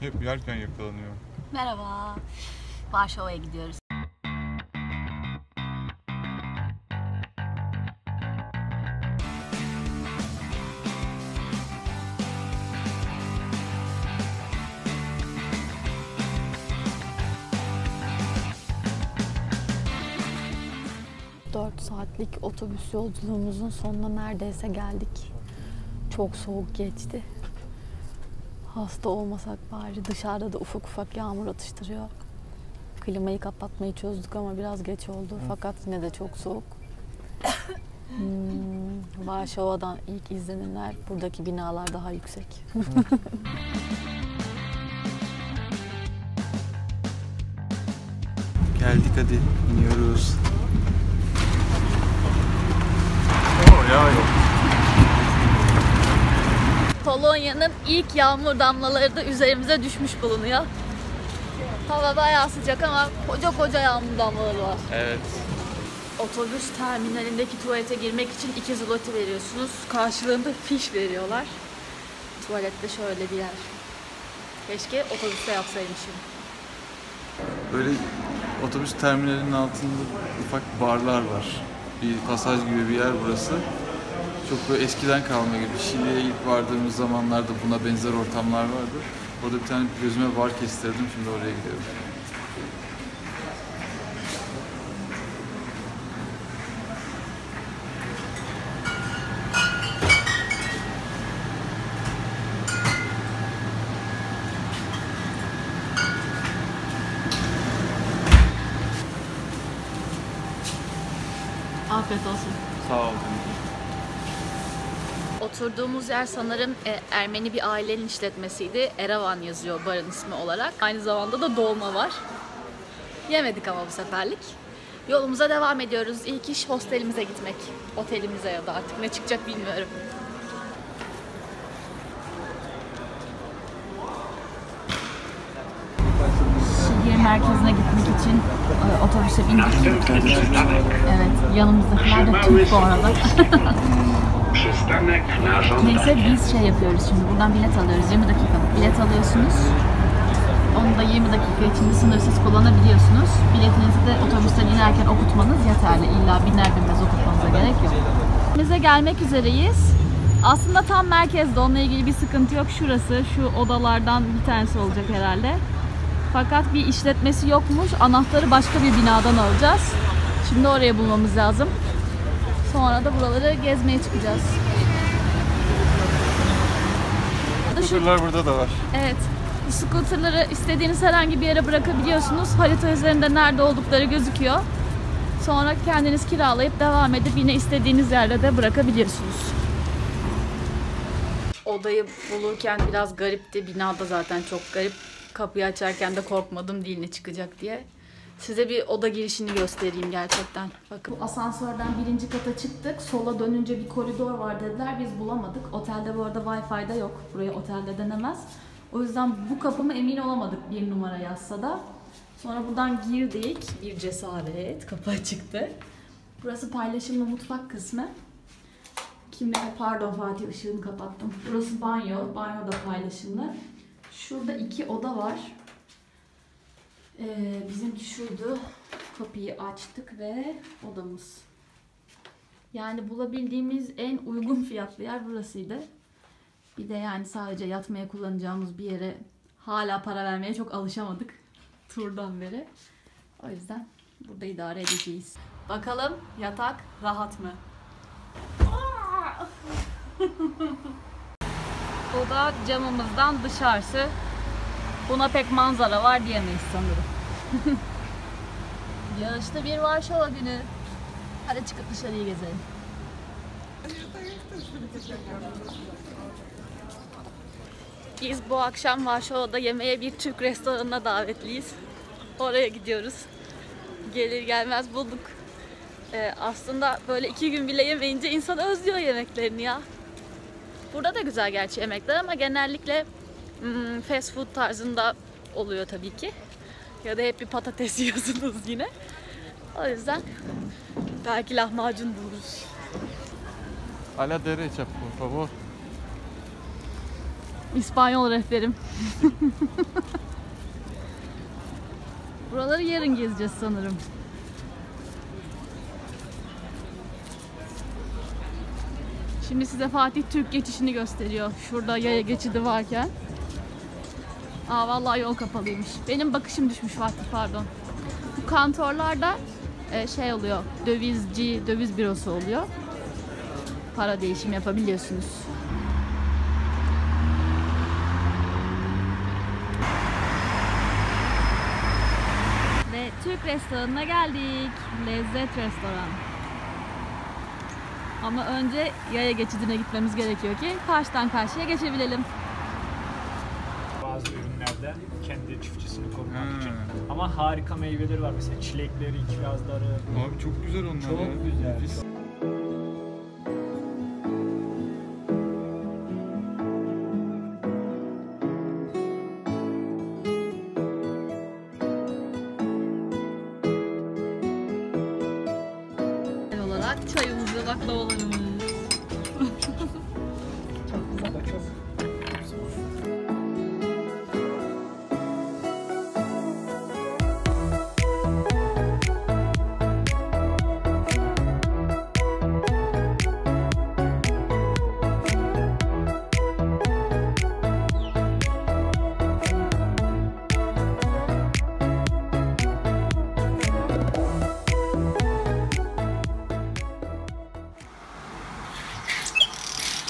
Hep yerken yakalanıyor. Merhaba. Varşova'ya gidiyoruz. Saatlik otobüs yolculuğumuzun sonuna neredeyse geldik. Çok soğuk geçti. Hasta olmasak bari. Dışarıda da ufak ufak yağmur atıştırıyor. Klimayı kapatmayı çözdük ama biraz geç oldu. Hı. Fakat yine de çok soğuk. Varşova'dan ilk izlenimler, buradaki binalar daha yüksek. Geldik, hadi iniyoruz. Polonya'nın ilk yağmur damlaları da üzerimize düşmüş bulunuyor. Hava bayağı sıcak ama koca koca yağmur damlaları var. Evet. Otobüs terminalindeki tuvalete girmek için 2 zloty veriyorsunuz. Karşılığında fiş veriyorlar. Tuvalette şöyle bir yer. Keşke otobüste yapsaymışım. Böyle otobüs terminalinin altında ufak barlar var. Bir pasaj gibi bir yer burası. Çok böyle eskiden kalma gibi. Şili'ye ilk vardığımız zamanlarda buna benzer ortamlar vardı. Orada bir tane gözüme bar kestirdim. Şimdi oraya gidiyorum. Afiyet olsun. Sağ olun. Oturduğumuz yer sanırım Ermeni bir ailenin işletmesiydi. Yerevan yazıyor barın ismi olarak. Aynı zamanda da dolma var. Yemedik ama bu seferlik. Yolumuza devam ediyoruz. İlk iş hostelimize gitmek. Otelimize ya da artık ne çıkacak bilmiyorum. Şehir merkezine gitmek için otobüse bindik. Evet, yanımızdakiler de Türk bu arada. Neyse biz şey yapıyoruz şimdi, buradan bilet alıyoruz, 20 dakikalık bilet alıyorsunuz. Onu da 20 dakika içinde sınırsız kullanabiliyorsunuz. Biletinizi de otobüsten inerken okutmanız yeterli, illa biner binmez okutmanıza gerek yok. Bize gelmek üzereyiz. Aslında tam merkezde, onunla ilgili bir sıkıntı yok. Şurası, şu odalardan bir tanesi olacak herhalde. Fakat bir işletmesi yokmuş, anahtarı başka bir binadan alacağız. Şimdi orayı bulmamız lazım. Sonra da buraları gezmeye çıkacağız. Scooter'lar burada da var. Evet. Scooter'ları istediğiniz herhangi bir yere bırakabiliyorsunuz. Harita üzerinde nerede oldukları gözüküyor. Sonra kendiniz kiralayıp devam edip yine istediğiniz yerde de bırakabiliyorsunuz. Odayı bulurken biraz garipti. Binada zaten çok garip. Kapıyı açarken de korkmadım diline çıkacak diye. Size bir oda girişini göstereyim gerçekten. Bakın. Bu asansörden 1. kata çıktık. Sola dönünce bir koridor var dediler. Biz bulamadık. Otelde bu arada Wi-Fi'de yok. Burayı otelde denemez. O yüzden bu kapıma emin olamadık 1 numara yazsa da. Sonra buradan girdik. Bir cesaret. Kapı çıktı. Burası paylaşımlı mutfak kısmı. Pardon Fatih, ışığını kapattım. Burası banyo. Banyo da paylaşımlı. Şurada 2 oda var. Bizimki şuydu, kapıyı açtık ve odamız. Yani bulabildiğimiz en uygun fiyatlı yer burasıydı. Bir de yani sadece yatmaya kullanacağımız bir yere hala para vermeye çok alışamadık turdan beri. O yüzden burada idare edeceğiz. Bakalım yatak rahat mı? Bu da camımızdan dışarısı. Buna pek manzara var diyemeyiz sanırım. Yağışlı bir Varşova günü. Hadi çıkıp dışarıyı gezelim. Biz bu akşam Varşova'da yemeğe bir Türk restoranına davetliyiz. Oraya gidiyoruz. Gelir gelmez bulduk. Aslında böyle 2 gün bile yemeyince insan özlüyor yemeklerini ya. Burada da güzel gerçi yemekler ama genellikle fast food tarzında oluyor tabii ki. Ya da hep bir patates yiyorsunuz yine. O yüzden belki lahmacun buluruz. A la derecha, por favor. İspanyol rehberim. Buraları yarın gezeceğiz sanırım. Şimdi size Fatih Türk geçişini gösteriyor. Şurada yaya geçidi varken. Aa vallahi yol kapalıymış. Benim bakışım düşmüş Fatih, pardon. Bu kantorlarda şey oluyor. Dövizci, döviz bürosu oluyor. Para değişimi yapabiliyorsunuz. Ve Türk restoranına geldik. Lezzet restoran. Ama önce yaya geçidine gitmemiz gerekiyor ki karşıdan karşıya geçebilelim. Bazı ürünlerde kendi çiftçisini korumak için. Ama harika meyveleri var. Mesela çilekleri, kirazları. Abi çok güzel onlar. Çok ya. Güzel. Çayımızı, baklavalarımız. Çok güzel, çok.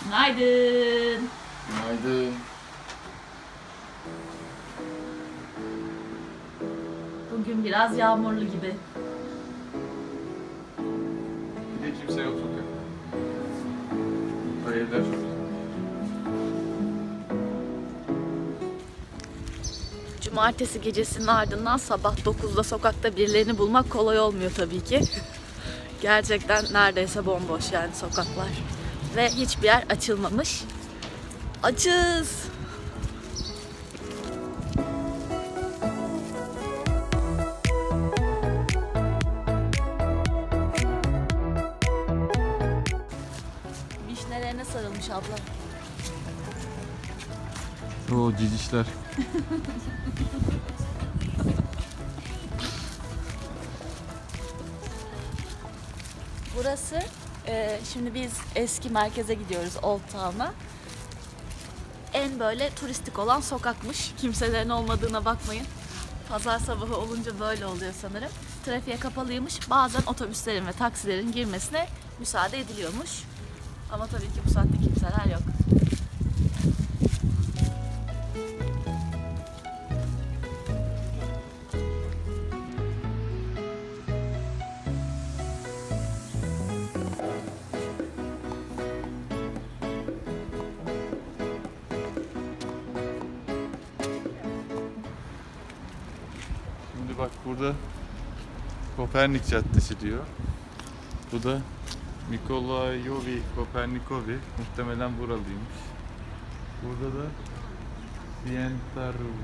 Günaydın. Günaydın. Bugün biraz yağmurlu gibi. Bir de kimse yok sokak. Hayırlar çok güzel. Cumartesi gecesinin ardından sabah 9'da sokakta birilerini bulmak kolay olmuyor tabii ki. Gerçekten neredeyse bomboş yani sokaklar. Ve hiçbir yer açılmamış. Açız. Vişnelerine sarılmış abla. Oo cicişler. Burası. Şimdi biz eski merkeze gidiyoruz, Old Town'a. En böyle turistik olan sokakmış. Kimselerin olmadığına bakmayın. Pazar sabahı olunca böyle oluyor sanırım. Trafiğe kapalıymış. Bazen otobüslerin ve taksilerin girmesine müsaade ediliyormuş. Ama tabii ki bu saatte kimseler yok. Bak burada Kopernik Caddesi diyor. Bu da Nicolaus Copernicus. Muhtemelen buralıymış. Burada da Scientarum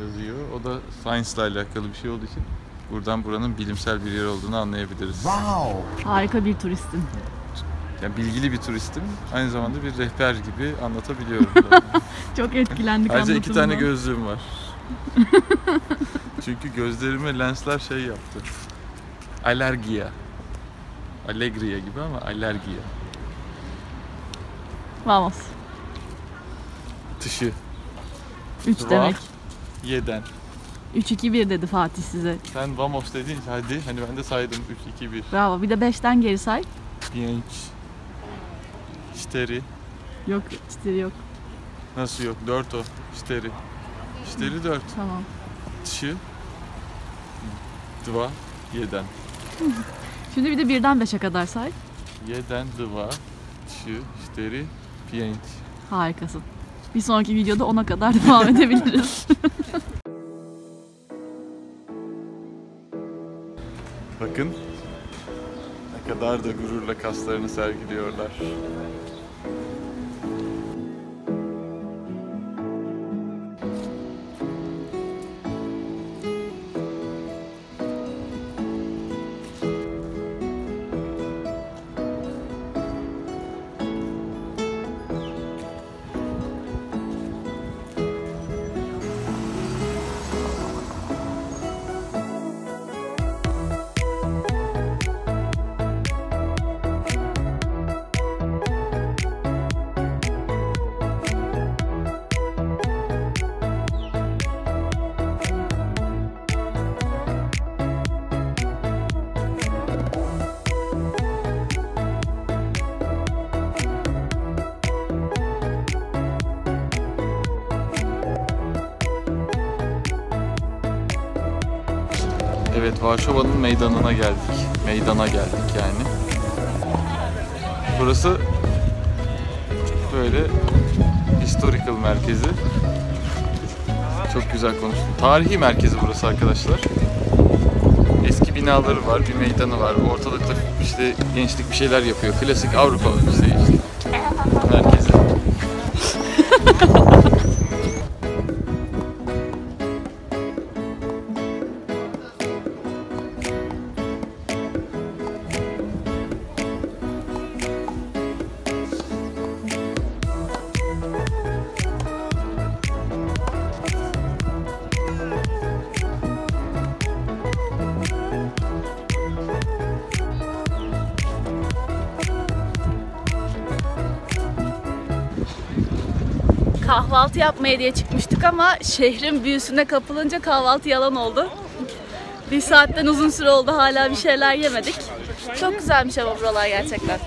yazıyor. O da Science ile alakalı bir şey olduğu için buradan buranın bilimsel bir yer olduğunu anlayabiliriz. Wow. Harika bir turistim. Yani bilgili bir turistim. Aynı zamanda bir rehber gibi anlatabiliyorum. Çok etkilendik anlatımdan. Ayrıca iki tane gözlüğüm var. Çünkü gözlerime lensler şey yaptı. Alergia. Alegria gibi ama alergia. Vamos. Dışı. 3 demek. Yeden. 3-2-1 dedi Fatih size. Sen vamos dedin hadi. Hani ben de saydım 3-2-1. Bravo. Bir de 5'ten geri say. Genç. Şteri. Yok, şteri yok. Nasıl yok? 4 o. Şteri. Şteri 4. Tamam. Dışı. 2, 7. Şimdi bir de 1'den 5'e kadar say. 7'den 2, 3, 4, 5. Harikasın. Bir sonraki videoda 10'a kadar devam edebiliriz. Bakın ne kadar da gururla kaslarını sergiliyorlar. Evet, Varşova'nın meydanına geldik. Meydana geldik yani. Burası böyle historical merkezi. Çok güzel konuştum. Tarihi merkezi burası arkadaşlar. Eski binaları var, bir meydanı var. Ortalıkta işte gençlik bir şeyler yapıyor. Klasik Avrupa şey işte. Merkezi. Kahvaltı yapmaya diye çıkmıştık ama şehrin büyüsüne kapılınca kahvaltı yalan oldu. Bir saatten uzun süre oldu, hala bir şeyler yemedik. Çok güzelmiş ama buralar gerçekten.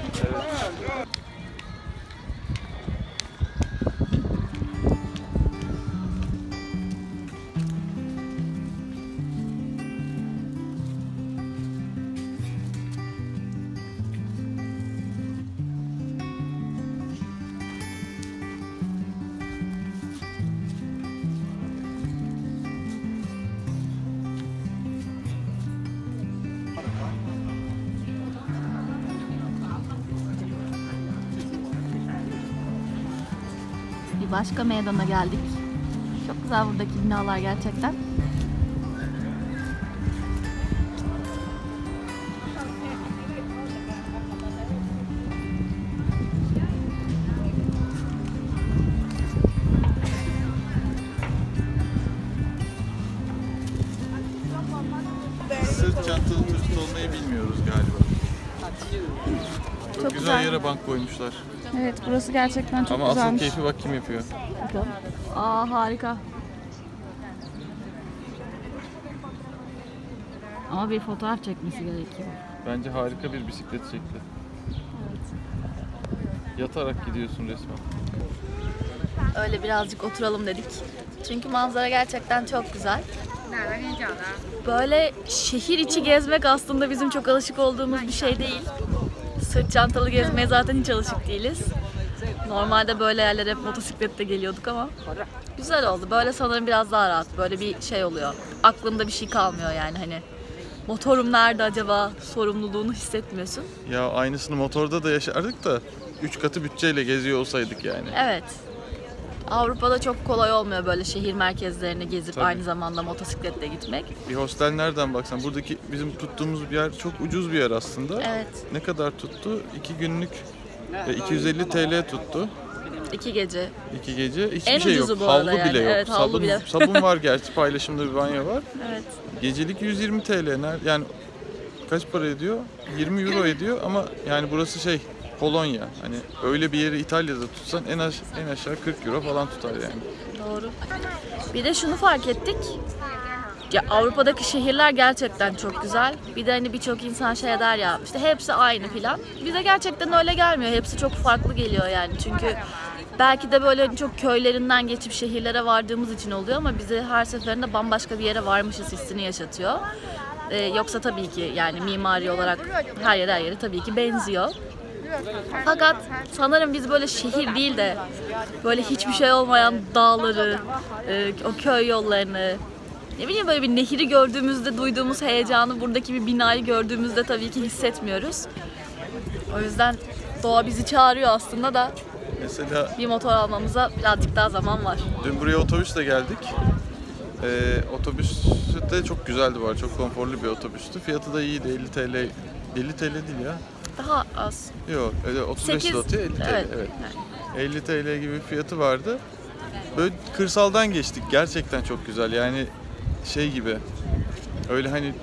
Başka meydana geldik. Çok güzel buradaki binalar gerçekten. Sırt çantalı turist olmayı bilmiyoruz galiba. Çok güzel yere bank koymuşlar. Evet, burası gerçekten çok güzelmiş. Ama asıl keyfi bak kim yapıyor. Aa, harika. Ama bir fotoğraf çekmesi gerekiyor. Bence harika bir bisiklet şekli. Evet. Yatarak gidiyorsun resmen. Öyle birazcık oturalım dedik. Çünkü manzara gerçekten çok güzel. Böyle şehir içi gezmek aslında bizim çok alışık olduğumuz bir şey değil. Sırt çantalı gezmeye zaten hiç alışık değiliz. Normalde böyle yerlere hep motosiklette geliyorduk ama güzel oldu. Böyle sanırım biraz daha rahat. Böyle bir şey oluyor. Aklında bir şey kalmıyor yani hani. Motorum nerede acaba sorumluluğunu hissetmiyorsun. Ya aynısını motorda da yaşardık da 3 katı bütçeyle geziyor olsaydık yani. Evet. Avrupa'da çok kolay olmuyor böyle şehir merkezlerini gezip tabii, aynı zamanda motosikletle gitmek. Bir hostel nereden baksan, buradaki bizim tuttuğumuz bir yer çok ucuz bir yer aslında. Evet. Ne kadar tuttu? 2 günlük 250 TL tuttu. 2 gece. 2 gece hiçbir en şey yok. Havlu yani bile yok. Evet, havlu sabun bile. Sabun var gerçi, paylaşımda bir banyo var. Evet. Gecelik 120 TL. Yani kaç para ediyor? 20 euro ediyor ama yani burası şey, Polonya. Hani öyle bir yeri İtalya'da tutsan en aşağı 40 euro falan tutar yani. Doğru. Bir de şunu fark ettik. Ya Avrupa'daki şehirler gerçekten çok güzel. Bir de hani birçok insan şey der ya işte hepsi aynı filan. Bize gerçekten öyle gelmiyor. Hepsi çok farklı geliyor yani. Çünkü belki de böyle çok köylerinden geçip şehirlere vardığımız için oluyor ama bizi her seferinde bambaşka bir yere varmışız hissini yaşatıyor. Yoksa tabii ki yani mimari olarak her yere tabii ki benziyor. Fakat sanırım biz böyle şehir değil de böyle hiçbir şey olmayan dağları, o köy yollarını, ne bileyim böyle bir nehri gördüğümüzde duyduğumuz heyecanı buradaki bir binayı gördüğümüzde tabii ki hissetmiyoruz. O yüzden doğa bizi çağırıyor aslında da mesela, bir motor almamıza birazcık daha zaman var. Dün buraya otobüsle geldik. Otobüs de çok güzeldi bu arada, çok konforlu bir otobüstü. Fiyatı da iyiydi, 50 TL, 50 TL değil ya. Daha az. Yok, 35 zloty, 50 TL. Evet. Evet. Yani. 50 TL gibi bir fiyatı vardı. Böyle kırsaldan geçtik. Gerçekten çok güzel. Yani şey gibi. Öyle hani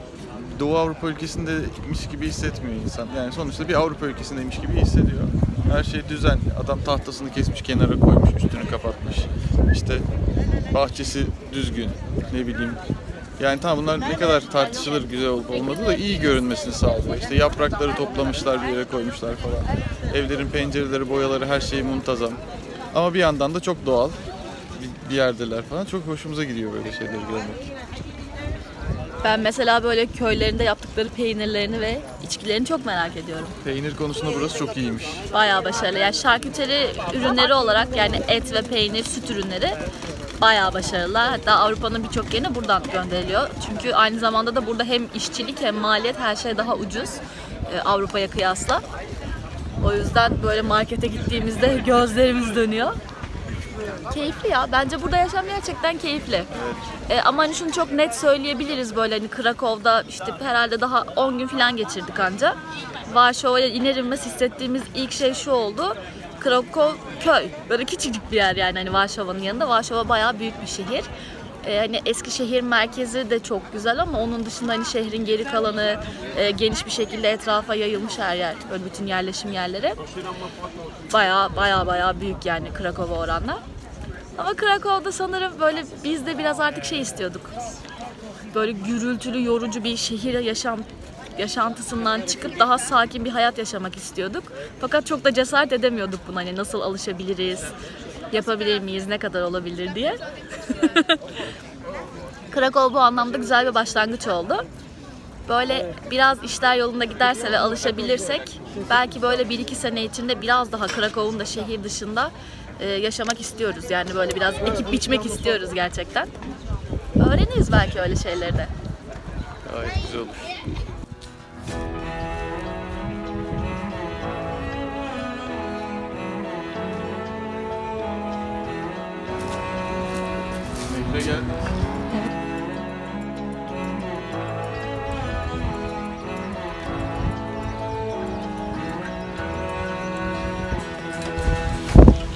Doğu Avrupa ülkesindeymiş gibi hissetmiyor insan. Yani sonuçta bir Avrupa ülkesindeymiş gibi hissediyor. Her şey düzenli. Adam tahtasını kesmiş, kenara koymuş, üstünü kapatmış. İşte bahçesi düzgün. Ne bileyim. Yani tam bunlar ne kadar tartışılır güzel olup olmadığı da iyi görünmesini sağlıyor. İşte yaprakları toplamışlar, bir yere koymuşlar falan. Evlerin pencereleri, boyaları, her şeyi muntazam. Ama bir yandan da çok doğal bir yerdeler falan. Çok hoşumuza gidiyor böyle şeyleri görmek. Ben mesela böyle köylerinde yaptıkları peynirlerini ve içkilerini çok merak ediyorum. Peynir konusunda burası çok iyiymiş. Bayağı başarılı. Yani şarküteri ürünleri olarak, yani et ve peynir, süt ürünleri bayağı başarılılar. Hatta Avrupa'nın birçok yerine buradan gönderiliyor. Çünkü aynı zamanda da burada hem işçilik hem maliyet, her şey daha ucuz Avrupa'ya kıyasla. O yüzden böyle markete gittiğimizde gözlerimiz dönüyor. Keyifli ya. Bence burada yaşam gerçekten keyifli. Evet. Ama hani şunu çok net söyleyebiliriz, böyle hani Krakow'da işte herhalde daha 10 gün falan geçirdik anca. Varşova'ya iner inmez hissettiğimiz ilk şey şu oldu. Krakow köy. Böyle küçücük bir yer yani hani Varşova'nın yanında. Varşova bayağı büyük bir şehir. Hani eski şehir merkezi de çok güzel ama onun dışında hani şehrin geri kalanı geniş bir şekilde etrafa yayılmış her yer. Böyle bütün yerleşim yerleri. Bayağı büyük yani Krakow'a oranla. Ama Krakow'da sanırım böyle biz de biraz artık şey istiyorduk. Böyle gürültülü, yorucu bir şehir yaşantısından çıkıp daha sakin bir hayat yaşamak istiyorduk. Fakat çok da cesaret edemiyorduk buna. Hani nasıl alışabiliriz? Yapabilir miyiz, ne kadar olabilir diye. Krakow bu anlamda güzel bir başlangıç oldu. Böyle biraz işler yolunda giderse ve alışabilirsek belki böyle 1-2 sene içinde biraz daha Krakow'un da şehir dışında yaşamak istiyoruz. Yani böyle biraz ekip biçmek istiyoruz gerçekten. Öğreniriz belki öyle şeyleri de. Gayet güzel olur. Gel.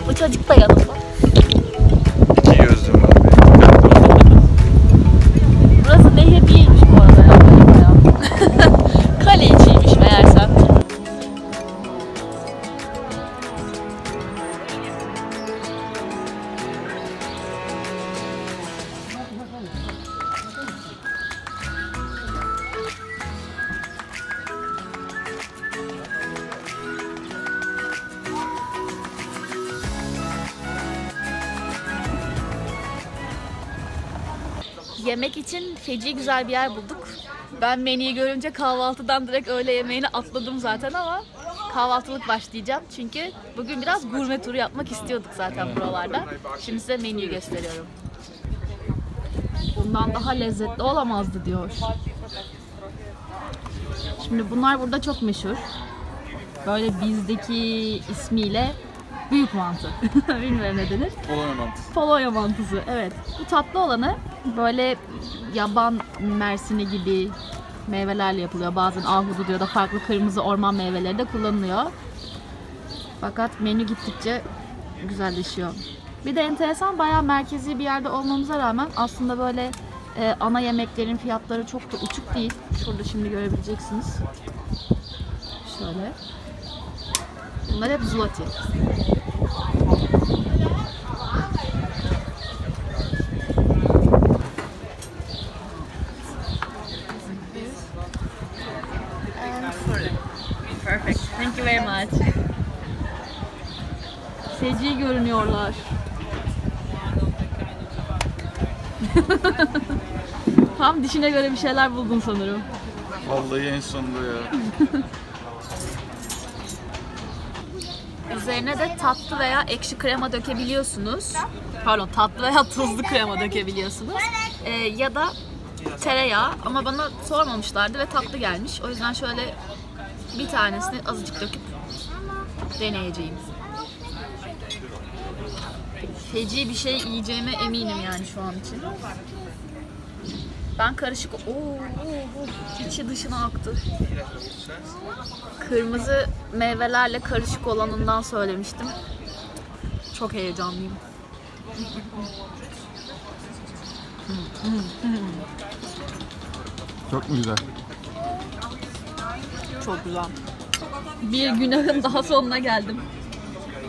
Bu çocuk da yanımda. İki gözlüm var benim. Burası nehir değilmiş bu arada ya. Kale içiymiş meğersem. Yemek için feci güzel bir yer bulduk. Ben menüyü görünce kahvaltıdan direkt öğle yemeğini atladım zaten ama kahvaltılık başlayacağım. Çünkü bugün biraz gurme turu yapmak istiyorduk zaten buralarda. Şimdi size menüyü gösteriyorum. Bundan daha lezzetli olamazdı diyor. Şimdi bunlar burada çok meşhur. Böyle bizdeki ismiyle büyük mantı. Bilmiyorum ne denir. Polonya mantısı. Polonya mantısı, evet. Bu tatlı olanı böyle yaban mersini gibi meyvelerle yapılıyor. Bazen ahududu ya da farklı kırmızı orman meyveleri de kullanılıyor. Fakat menü gittikçe güzelleşiyor. Bir de enteresan, bayağı merkezi bir yerde olmamıza rağmen aslında böyle ana yemeklerin fiyatları çok da uçuk değil. Şurada şimdi görebileceksiniz. Şöyle. Bunlar hep zloty. Perfect. Thank you very much. Feci görünüyorlar. Tam dişine göre bir şeyler buldun sanırım. Vallahi en sonunda ya. Üzerine de tatlı veya ekşi krema dökebiliyorsunuz. Pardon, tatlı veya tuzlu krema dökebiliyorsunuz. Ya da tereyağı, ama bana sormamışlardı ve tatlı gelmiş. O yüzden şöyle bir tanesini azıcık döküp deneyeceğim. Feci bir şey yiyeceğime eminim yani şu an için. Ben karışık... içi dışına aktı. Kırmızı meyvelerle karışık olanından söylemiştim. Çok heyecanlıyım. Çok mu güzel? Çok güzel. Bir günahın daha sonuna geldim.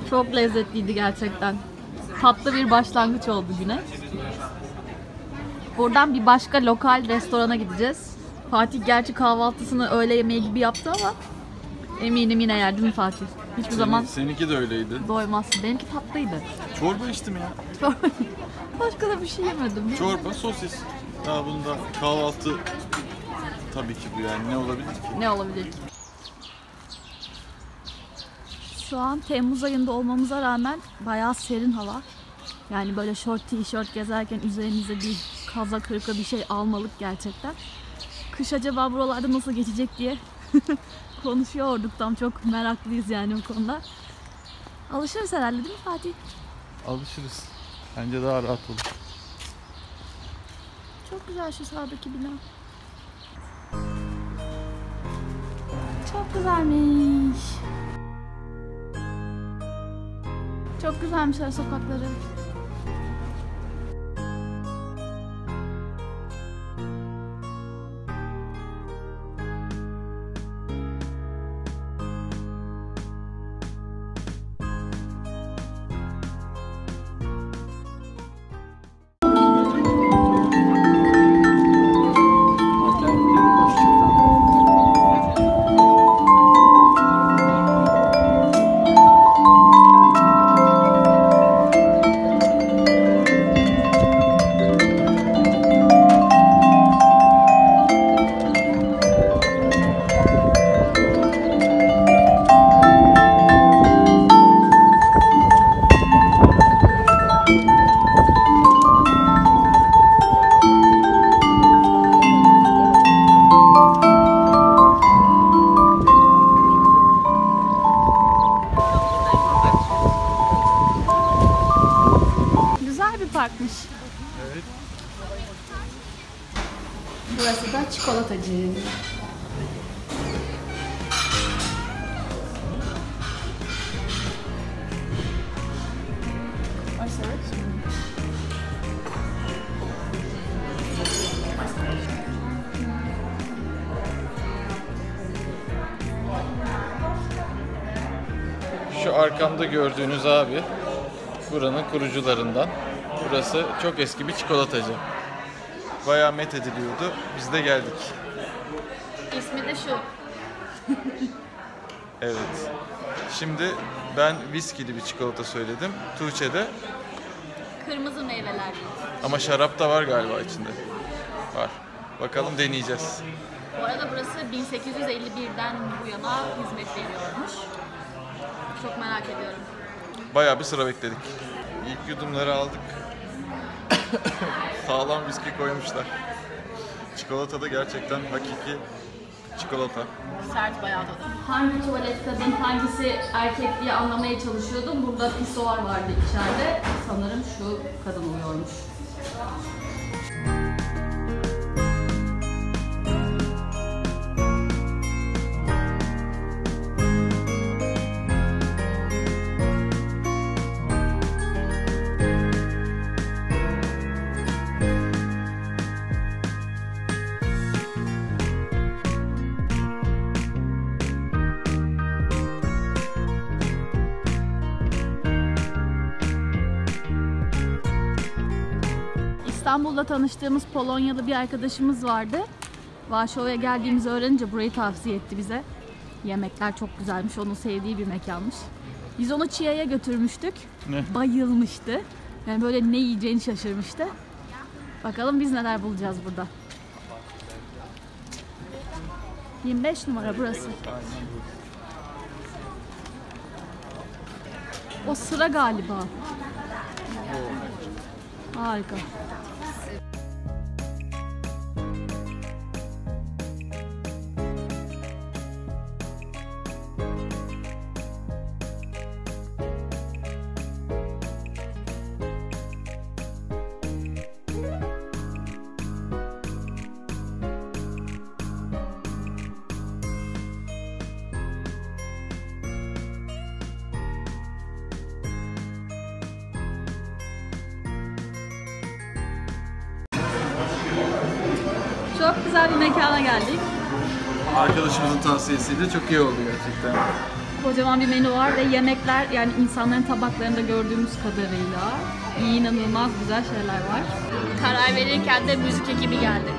Çok lezzetliydi gerçekten. Tatlı bir başlangıç oldu güne. Buradan bir başka lokal restorana gideceğiz. Fatih gerçi kahvaltısını öğle yemeği gibi yaptı ama eminim yine yerdi mi Fatih? Hiçbir zaman. Seninki de öyleydi. Doymazsın. Benimki tatlıydı. Çorba içtim ya. Başka da bir şey yemedim. Çorba, sosis. Daha bunda kahvaltı tabii ki bu yani ne olabilir ki? Ne olabilir ki? Şu an Temmuz ayında olmamıza rağmen bayağı serin hava. Yani böyle şort, tişört gezerken üzerinize bir kaza kırıkla bir şey almalık gerçekten. Kış acaba buralarda nasıl geçecek diye konuşuyorduk. Tam çok meraklıyız yani o konuda. Alışırız herhalde değil mi Fatih? Alışırız. Bence daha rahat olur. Çok güzel şu sağdaki bina. Çok güzelmiş. Çok güzelmiş her sokakları. Parkmış. Evet. Burası da çikolatacı. Şu arkamda gördüğünüz abi buranın kurucularından. Burası çok eski bir çikolatacı. Bayağı met ediliyordu. Biz de geldik. İsmi de şu. Evet. Şimdi ben viskili bir çikolata söyledim. Tuğçe de kırmızı meyveler. Ama şarap da var galiba içinde. Var. Bakalım deneyeceğiz. Bu arada burası 1851'den bu yana hizmet veriyormuş. Çok merak ediyorum. Bayağı bir sıra bekledik. İlk yudumları aldık. Sağlam viski koymuşlar. Çikolata da gerçekten hakiki çikolata. Sert bayağı tadı. Hangi tuvalet kadın, hangisi erkek diye anlamaya çalışıyordum. Burada pisuar vardı içeride. Sanırım şu kadın oluyormuş. İstanbul'da tanıştığımız Polonyalı bir arkadaşımız vardı. Varşova'ya geldiğimizi öğrenince burayı tavsiye etti bize. Yemekler çok güzelmiş, onun sevdiği bir mekanmış. Biz onu Çiğ'ye götürmüştük. Bayılmıştı. Yani böyle ne yiyeceğini şaşırmıştı. Bakalım biz neler bulacağız burada. 25 numara burası. O sıra galiba. Harika. Çok güzel bir mekana geldik. Arkadaşımızın tavsiyesiyle çok iyi oldu gerçekten. Kocaman bir menü var ve yemekler yani insanların tabaklarında gördüğümüz kadarıyla inanılmaz güzel şeyler var. Karar verirken de müzik ekibi geldi.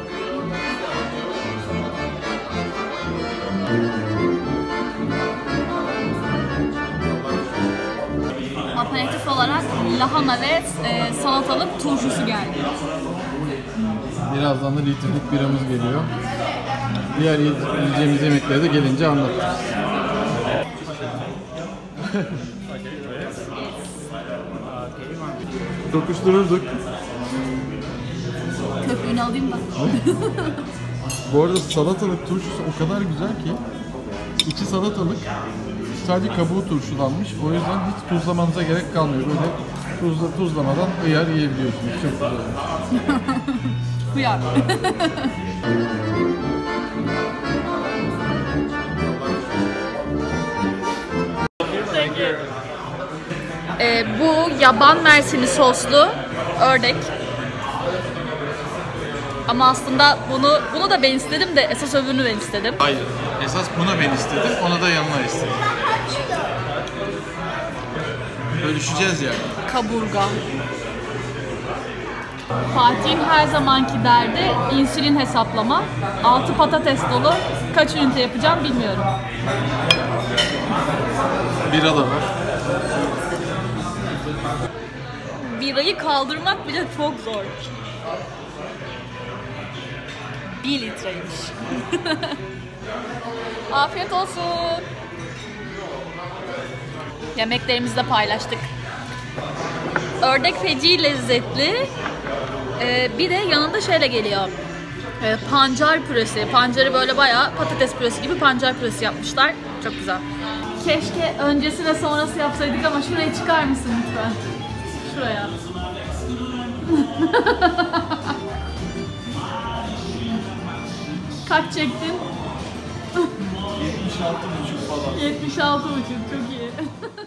Aperatif olarak lahana ve salatalık turşusu geldi. Birazdan da litrelik biramız geliyor. Diğer yiyeceğimiz yemekleri de gelince anlatırız. Dokuştururduk. Köpüğünü alayım bak. Bu arada salatalık turşusu o kadar güzel ki, içi salatalık, sadece kabuğu turşulanmış. O yüzden hiç tuzlamanıza gerek kalmıyor. Böyle tuzlamadan hıyar yiyebiliyorsunuz. Çok güzel. Hıyar. Bu yaban mersini soslu ördek. Ama aslında bunu da ben istedim de esas öbürünü ben istedim. Hayır. Esas bunu ben istedim, onu da yanına istedim. Bölüşeceğiz yani. Kaburga. Fatih'in her zamanki derdi insülin hesaplama. 6 patates dolu. Kaç ünite yapacağım bilmiyorum. Bira da var. Birayı kaldırmak bile çok zor. 1 litreymiş. Afiyet olsun. Yemeklerimizi de paylaştık. Ördek feci lezzetli. Bir de yanında şöyle geliyor. Pancar püresi. Pancarı böyle bayağı patates püresi gibi pancar püresi yapmışlar. Çok güzel. Keşke öncesi ve sonrası yapsaydık ama şuraya çıkar mısın lütfen? Şuraya. Kaç çektin? 76,5 falan. 76,5 çok iyi.